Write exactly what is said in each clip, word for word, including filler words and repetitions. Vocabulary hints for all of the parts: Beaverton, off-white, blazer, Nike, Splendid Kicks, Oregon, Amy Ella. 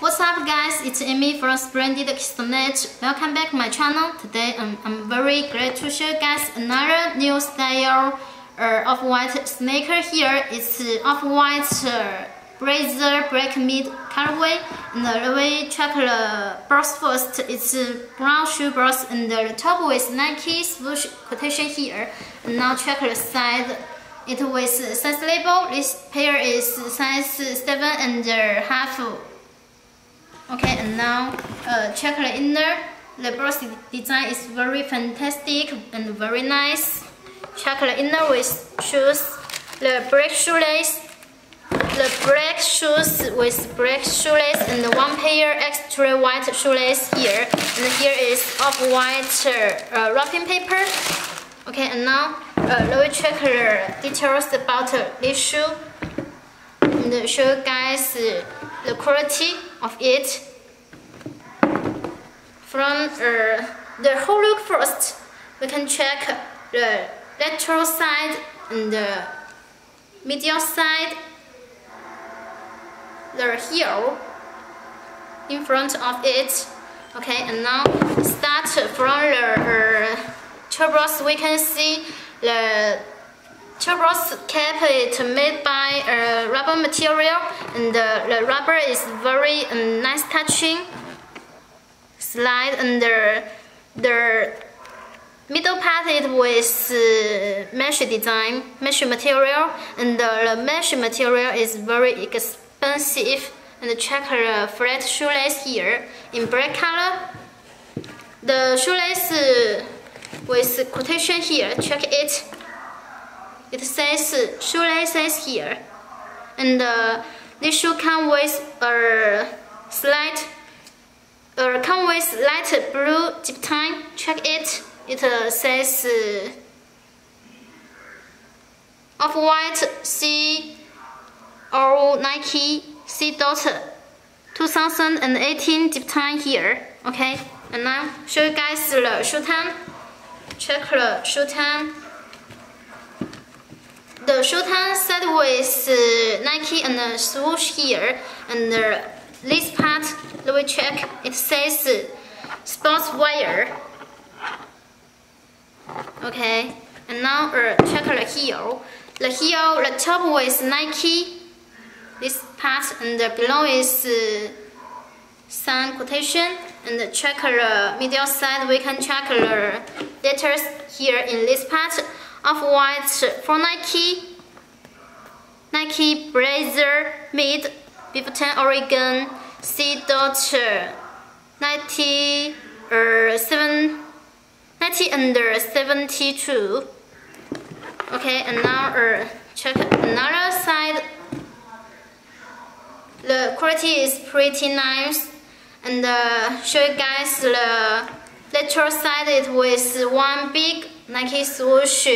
What's up guys, it's Amy from Splendid Kicks. Welcome back to my channel. Today um, I'm very glad to show you guys another new style uh, off-white sneaker here. It's uh, off-white uh, blazer black mid colorway. And uh, we check the box first. It's uh, brown shoe box and the top with Nike swoosh quotation here. And now check the side. It with size label. This pair is size seven and a half. Okay, and now uh, check the inner. The blouse design is very fantastic and very nice. Check the inner with shoes. The black shoelace. The black shoes with black shoelace and one pair extra white shoelace here. And here is off-white uh, wrapping paper. Okay, and now uh, let me check the details about uh, this shoe and show you guys uh, the quality of it. From uh, the whole look first, we can check the lateral side and the medial side, the heel in front of it. Okay, and now start from the uh, Turbos. We can see the Turbos cap is made by a uh, rubber material, and uh, the rubber is very um, nice touching. Slide under the middle part is with uh, mesh design, mesh material, and uh, the mesh material is very expensive. And check the flat shoelace here in black color. The shoelace. Uh, With quotation here, check it. It says shoelaces here, and uh, this shoe comes with a slight, uh, come with light blue zip tie. Check it. It uh, says uh, off-white C or Nike C dot two thousand eighteen zip tie here. Okay, and now show you guys the shoe time. Check the shoe tan. The shoe tan set with uh, Nike and the swoosh here, and uh, this part, let me check. It says uh, sportswear. Okay, and now uh, check the heel. The heel, the top with Nike. This part and the below is uh, some quotation. And check the medial side. We can check the letters here in this part. Off-white for Nike, Nike blazer mid Beaverton, Oregon C dot ninety or seven ninety under seventy two. Okay, and now uh, check another side. The quality is pretty nice. And uh, show you guys the lateral side. It with one big Nike swoosh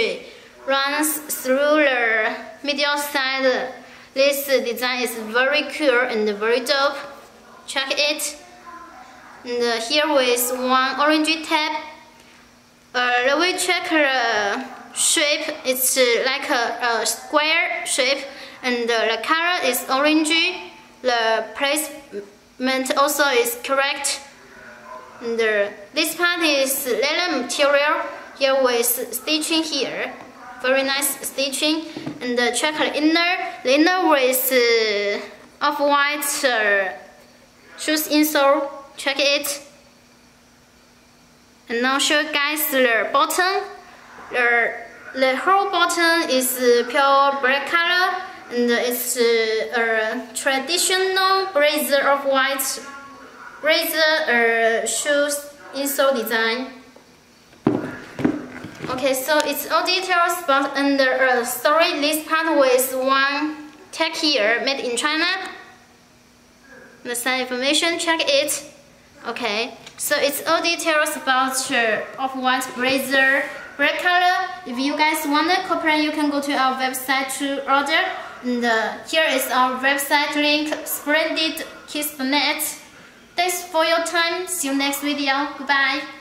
runs through the medial side. This design is very cool and very dope. Check it. And uh, here with one orangey tab. Uh, let me check the shape. It's like a, a square shape, and uh, the color is orangey. The place. Mint also is correct. And uh, this part is leather material here with stitching here, very nice stitching. And uh, check the inner. The inner with uh, off-white uh, shoes insole. Check it. And now show you guys the bottom. The the whole bottom is uh, pure black color. And it's uh, a traditional blazer of white blazer uh, shoes insole design. Okay, so it's all details, but under uh, sorry, this part with one tag here, made in China. The same information, check it. Okay, so it's all details about uh, of white blazer black color. If you guys want a copy, you can go to our website to order. And uh, here is our website link, splendid kicks dot net. Thanks for your time. See you next video. Goodbye.